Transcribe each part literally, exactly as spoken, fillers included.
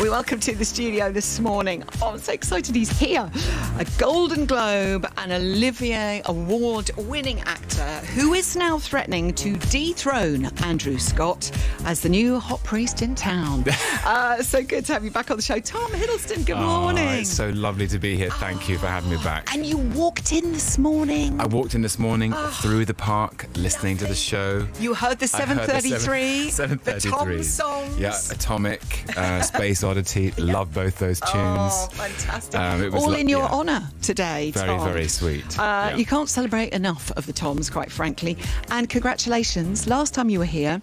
we welcome to the studio this morning. Oh, I'm so excited he's here. A Golden Globe and Olivier Award-winning actor who is now threatening to dethrone Andrew Scott as the new hot priest in town. uh, so good to have you back on the show. Tom Hiddleston, good morning. Oh, it's so lovely to be here. Thank oh, you for having me back. And you walked in this morning. I walked in this morning oh, through the park, listening lovely. to the show. You heard the seven thirty-three, seven, seven thirty-three. The Tom songs. Yeah, Atomic. Uh, Space Oddity, yeah. Love both those tunes. Oh, fantastic. Um, it was all in your yeah. honour today, Tom. Very, very sweet. Uh, yeah. You can't celebrate enough of the Toms, quite frankly. And congratulations, last time you were here,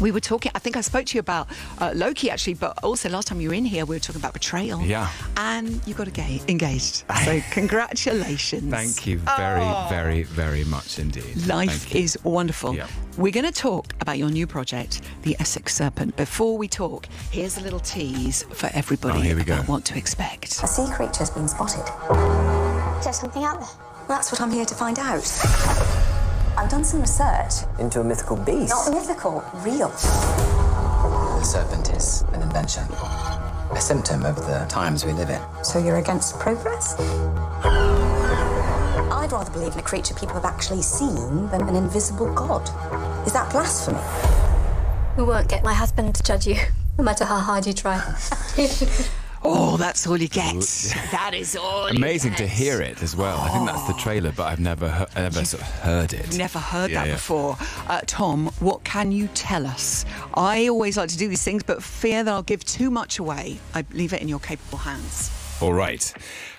we were talking, I think I spoke to you about uh, Loki actually, but also last time you were in here, we were talking about betrayal. Yeah. And you got engaged. So congratulations. Thank you very, oh. very, very much indeed. Life is wonderful. Yeah. We're going to talk about your new project, The Essex Serpent. Before we talk, here's a little tease for everybody oh, here we about go. what to expect. A sea creature has been spotted. Is there something out there? Well, that's what I'm here to find out. I've done some research. Into a mythical beast? Not mythical, real. The serpent is an invention, a symptom of the times we live in. So you're against progress? I'd rather believe in a creature people have actually seen than an invisible god. Is that blasphemy? We won't get my husband to judge you, no matter how hard you try. Oh, that's all you get. That is all you get. Amazing to hear it as well. Oh. I think that's the trailer, but I've never, he never sort of heard it. Never heard yeah, that yeah. before. Uh, Tom, what can you tell us? I always like to do these things, but fear that I'll give too much away. I leave it in your capable hands. All right.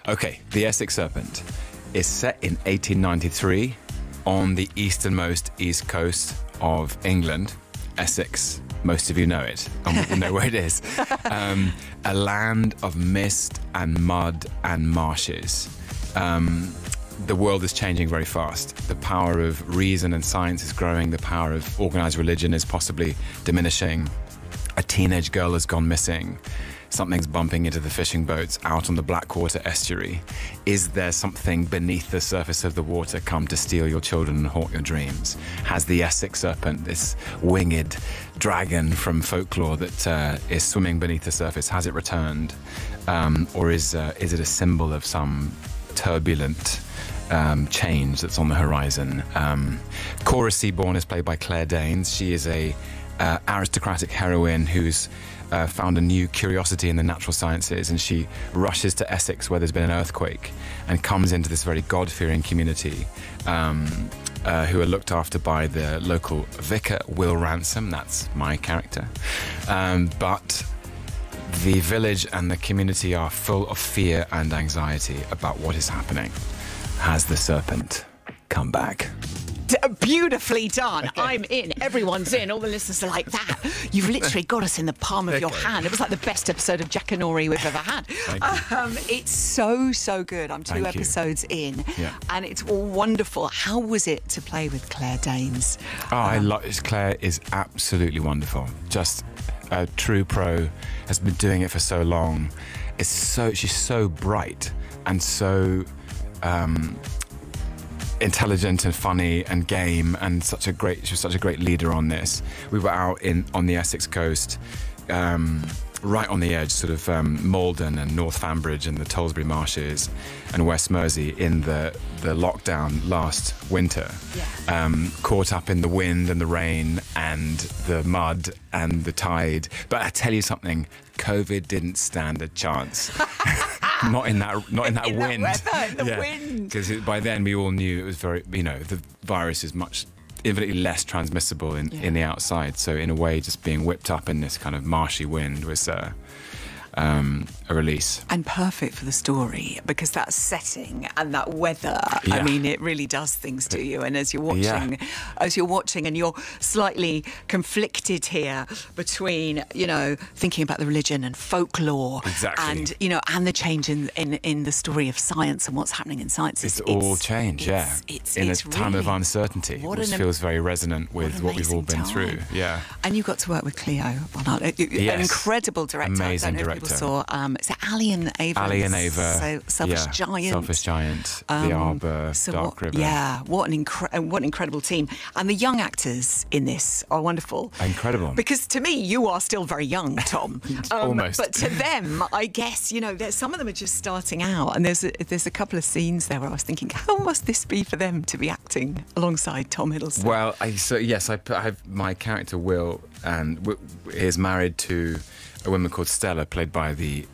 OK, The Essex Serpent is set in eighteen ninety-three on the easternmost east coast of England, Essex. Most of you know it, and we know where it is. Um, a land of mist and mud and marshes. Um, the world is changing very fast. The power of reason and science is growing. The power of organised religion is possibly diminishing. A teenage girl has gone missing. Something's bumping into the fishing boats out on the Blackwater estuary. Is there something beneath the surface of the water come to steal your children and haunt your dreams? Has the Essex Serpent, this winged dragon from folklore that uh, is swimming beneath the surface, has it returned? Um, or is, uh, is it a symbol of some turbulent Um, change that's on the horizon? Um, Cora Seaborne is played by Claire Danes. She is a uh, aristocratic heroine who's uh, found a new curiosity in the natural sciences, and she rushes to Essex where there's been an earthquake and comes into this very God-fearing community um, uh, who are looked after by the local vicar, Will Ransom. That's my character. Um, but the village and the community are full of fear and anxiety about what is happening. Has the serpent come back? D beautifully done. Okay. I'm in. Everyone's in. All the listeners are like, that. You've literally got us in the palm of okay. your hand. It was like the best episode of Jack and Ori we've ever had. Um, it's so, so good. I'm two Thank episodes you. in, yeah. and it's all wonderful. How was it to play with Claire Danes? Oh, um, I love it. Claire is absolutely wonderful. Just a true pro. Has been doing it for so long. It's so she's so bright and so. Um, intelligent and funny and game, and such a great she was such a great leader on this. We were out in on the Essex coast, um, right on the edge, sort of um, Maldon and North Fanbridge and the Tolsbury marshes and West Mersey in the the lockdown last winter. Yeah. Um, caught up in the wind and the rain and the mud and the tide. But I tell you something, COVID didn't stand a chance. Not in that, not in that in wind. That weather, the yeah. wind. Because by then we all knew it was very, you know, the virus is much, infinitely less transmissible in yeah. in the outside. So in a way, just being whipped up in this kind of marshy wind was. Uh, Um, a release. And perfect for the story, because that setting and that weather, yeah. I mean, it really does things to you. And as you're watching, yeah. as you're watching and you're slightly conflicted here between, you know, thinking about the religion and folklore exactly. and, you know, and the change in, in, in the story of science and what's happening in science. It's, it's all change, it's, yeah. It's, it's, in it's a time really, of uncertainty, which feels very resonant with what, what we've all been time. through. Yeah. And you got to work with Cleo, yes. an incredible director. Amazing director. saw um, is it Ali and Ava? Ali and Ava. So Selfish yeah. Giant. Selfish Giant. Um, the Arbor. So Dark what, River. Yeah. What an incre what an incredible team. And the young actors in this are wonderful. Incredible. Because to me, you are still very young, Tom. um, Almost. But to them, I guess you know some of them are just starting out, and there's a, there's a couple of scenes there where I was thinking, how must this be for them to be acting alongside Tom Hiddleston? Well, I, so yes, I, I have my character Will, and w is married to a woman called Stella, played by the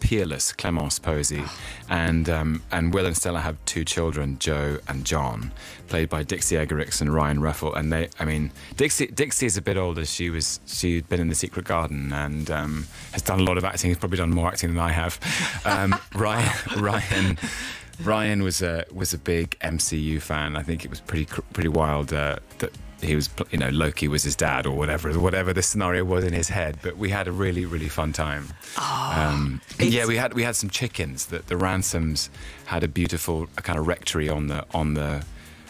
peerless Clémence Posey, and um, and Will and Stella have two children, Joe and John, played by Dixie Egerix and Ryan Ruffle. And they, I mean, Dixie Dixie is a bit older. She was she'd been in The Secret Garden and um, has done a lot of acting. He's probably done more acting than I have. Um, Ryan Ryan. Ryan was a was a big M C U fan. I think it was pretty pretty wild uh, that he was, you know, Loki was his dad or whatever whatever the scenario was in his head. But we had a really really fun time. Oh, um, yeah, we had we had some chickens. That the Ransoms had a beautiful a kind of rectory on the on the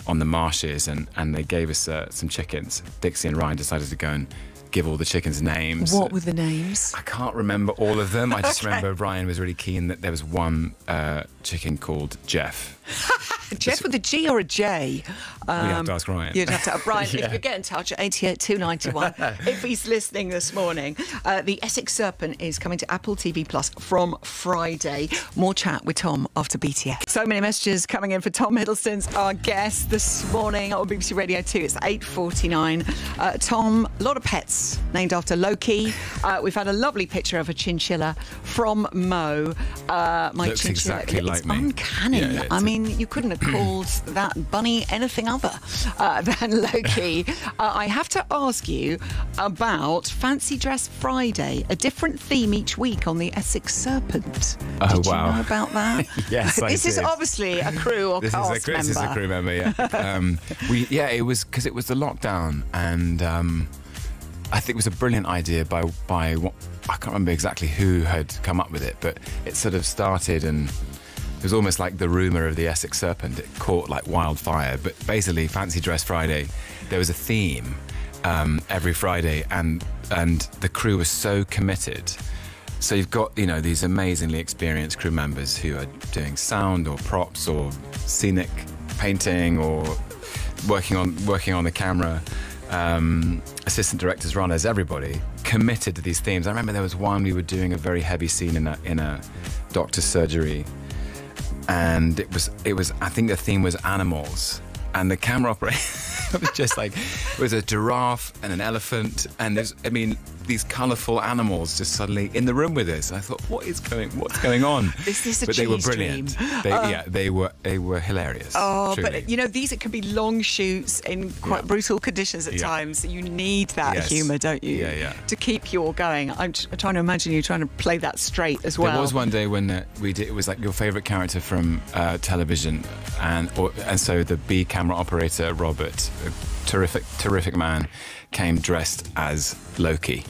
on the marshes, and and they gave us uh, some chickens. Dixie and Ryan decided to go and give all the chickens names. What were the names? I can't remember all of them. I just okay. remember Ryan was really keen that there was one uh, chicken called Jeff. Jeff with a G or a J? Um, You'd have to ask Ryan. You'd have to ask Ryan. yeah. If you get in touch at eight eight two nine one, if he's listening this morning. Uh, the Essex Serpent is coming to Apple T V Plus from Friday. More chat with Tom after B T F. So many messages coming in for Tom Hiddleston's our guest this morning on B B C Radio two. It's eight forty-nine. Uh, Tom, a lot of pets named after Loki. Uh, we've had a lovely picture of a chinchilla from Mo. Uh, my Looks chinchilla. exactly it's like me. Uncanny. Yeah, yeah, it's I mean, you couldn't have called that bunny anything other uh, than Loki. uh, I have to ask you about Fancy Dress Friday, a different theme each week on the Essex Serpent. Oh, did wow. you know about that? yes, This I is did. obviously a crew or this cast is a, member. This is a crew member, yeah. um, we, yeah, it was because it was the lockdown, and um, I think it was a brilliant idea by, by what, I can't remember exactly who had come up with it, but it sort of started and it was almost like the rumour of the Essex Serpent. It caught like wildfire. But basically, Fancy Dress Friday, there was a theme um, every Friday, and and the crew was so committed. So you've got, you know, these amazingly experienced crew members who are doing sound or props or scenic painting or working on working on the camera. Um, assistant directors, runners, everybody committed to these themes. I remember there was one we were doing a very heavy scene in a in a doctor's surgery. And it was, it was. I think the theme was animals, and the camera operator was just like, it was a giraffe and an elephant, and there's, I mean, these colourful animals just suddenly in the room with us. I thought, what is going, what's going on? Is this a But they were brilliant. They, um, yeah, they were, they were hilarious. Oh, truly. But you know, these it can be long shoots in quite yeah. brutal conditions at yeah. times. So you need that yes. humour, don't you? Yeah, yeah. To keep you all going. I'm trying to imagine you trying to play that straight as well. There was one day when uh, we did. It was like your favourite character from uh, television, and or, and so the B camera operator Robert, a terrific, terrific man, came dressed as Loki.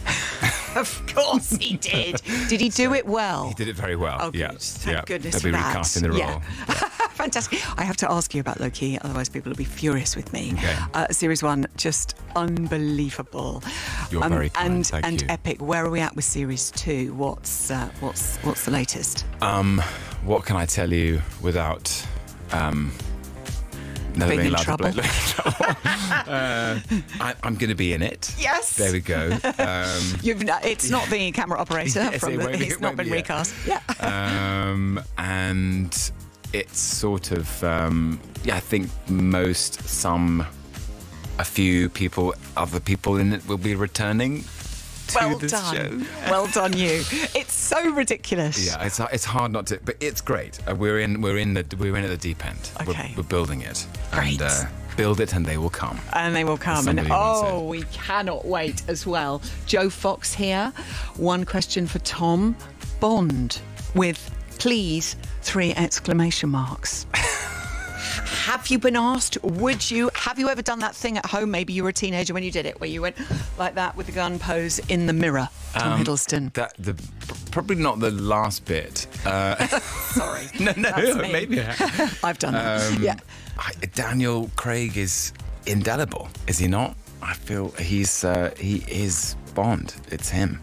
Of course he did. Did he do so, it well? He did it very well. Oh, yeah. Good. Thank yeah. goodness for that. They'll be recasting the role. Yeah. Yeah. Fantastic. I have to ask you about Loki, otherwise people will be furious with me. Okay. Uh, series one, just unbelievable. You're um, very kind. And, Thank and you. epic. Where are we at with series two? What's uh, what's what's the latest? Um, what can I tell you without? Um, Never being, being in trouble. To uh, I, I'm going to be in it. Yes. There we go. Um, You've not, it's not the camera operator. Yes, from it the, be, it's it not been be recast. Yet. Yeah. Um, and it's sort of, um, yeah, I think most, some, a few people, other people in it will be returning. Well done. Show. Well done you. It's so ridiculous. Yeah, it's it's hard not to, but it's great. Uh, we're in we're in the we're in at the deep end. Okay. We're, we're building it. Great. And, uh, build it and they will come. And they will come. And oh, we cannot wait as well. Joe Fox here. One question for Tom. Bond with please three exclamation marks. Have you been asked, would you, have you ever done that thing at home, maybe you were a teenager when you did it, where you went like that with the gun pose in the mirror, Tom um, Hiddleston? That, the, probably not the last bit. Uh, Sorry. No, no, that's me. Maybe. I've done that, um, yeah. I, Daniel Craig is indelible, is he not? I feel he's, uh, he is Bond, it's him.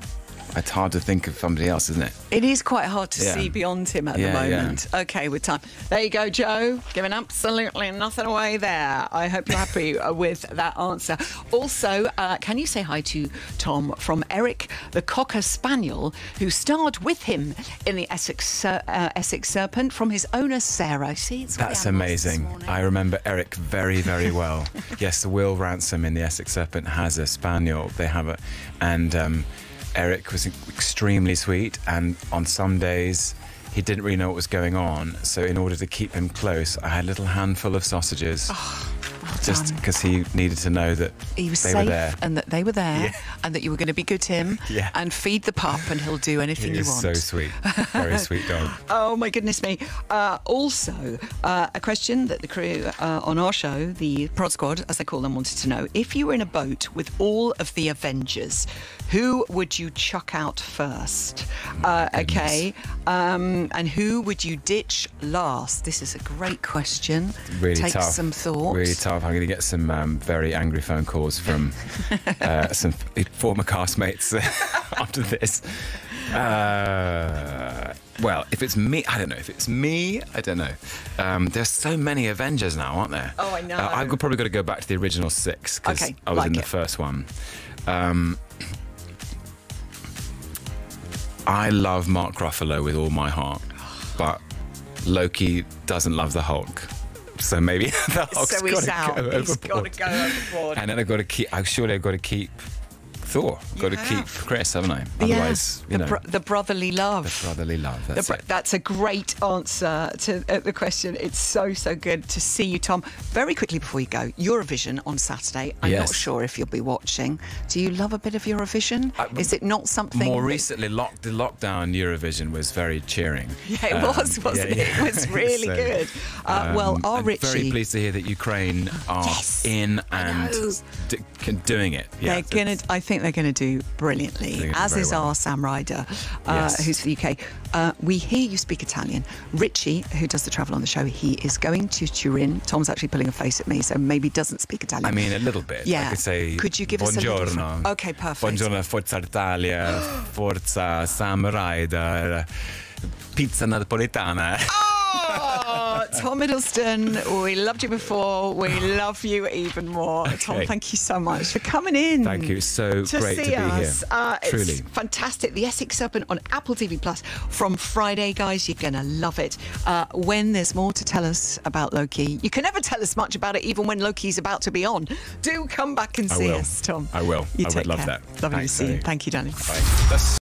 It's hard to think of somebody else, isn't it? It is quite hard to yeah. see beyond him at yeah, the moment. Yeah. OK, with time. There you go, Joe. Giving absolutely nothing away there. I hope you're happy with that answer. Also, uh, can you say hi to Tom from Eric, the Cocker Spaniel, who starred with him in The Essex, uh, Essex Serpent from his owner, Sarah. See, it's That's amazing. I remember Eric very, very well. Yes, Will Ransom in The Essex Serpent has a spaniel. They have a... And... Um, Eric was extremely sweet, and on some days he didn't really know what was going on, so in order to keep him close, I had a little handful of sausages. Oh, well just because he needed to know that he was they safe were there. And that they were there, yeah. and that you were going to be good to him, yeah. and feed the pup, and he'll do anything he you want. He is so sweet. Very sweet dog. Oh, my goodness me. Uh, also, uh, a question that the crew uh, on our show, the Prod Squad, as they call them, wanted to know. If you were in a boat with all of the Avengers, who would you chuck out first? Uh, okay. Um, and who would you ditch last? This is a great question. Really Take tough. some thought. Really tough. I'm going to get some um, very angry phone calls from uh, some former castmates after this. Uh, well, if it's me, I don't know. If it's me, I don't know. Um, there's so many Avengers now, aren't there? Oh, I know. Uh, I've probably got to go back to the original six because okay, I was like in it. the first one. Um, I love Mark Ruffalo with all my heart, but Loki doesn't love the Hulk, so maybe the Hulk's so he's got to go overboard. He's got to go overboard. And then I've got to keep. I surely I've got to keep Thor. I've got have. to keep Chris, haven't I? Yeah. Otherwise, you the know, bro the brotherly love. The brotherly love. That's, the bro it. that's a great answer to uh, the question. It's so so good to see you, Tom. Very quickly before you go, Eurovision on Saturday. I'm yes. not sure if you'll be watching. Do you love a bit of Eurovision? Uh, Is it not something? More recently, lock the lockdown Eurovision was very cheering. Yeah, it um, was, wasn't yeah, it? Yeah. It was really so, good. Uh, um, well, our I'm Richie. Very pleased to hear that Ukraine are yes, in and doing it. Yeah, They're gonna. I think. They're going to do brilliantly, as is well. our Sam Ryder, uh, yes. who's the U K. Uh, we hear you speak Italian. Richie, who does the travel on the show, he is going to Turin. Tom's actually pulling a face at me, so maybe doesn't speak Italian. I mean, a little bit. Yeah. I could say, could you give buongiorno. us a little... Okay, perfect. Buongiorno, Forza Italia, Forza Sam Ryder, Pizza Napoletana. Oh! Tom Hiddleston, we loved you before. We love you even more. Okay. Tom, thank you so much for coming in. Thank you. It's so to great see to be us. here. Uh, Truly. It's fantastic. The Essex Serpent on Apple T V plus from Friday, guys. You're going to love it. Uh, when there's more to tell us about Loki, you can never tell us much about it, even when Loki's about to be on. Do come back and I see will. us, Tom. I will. You I would care. love that. Lovely Thanks, to see you. Thank you, darling. Bye.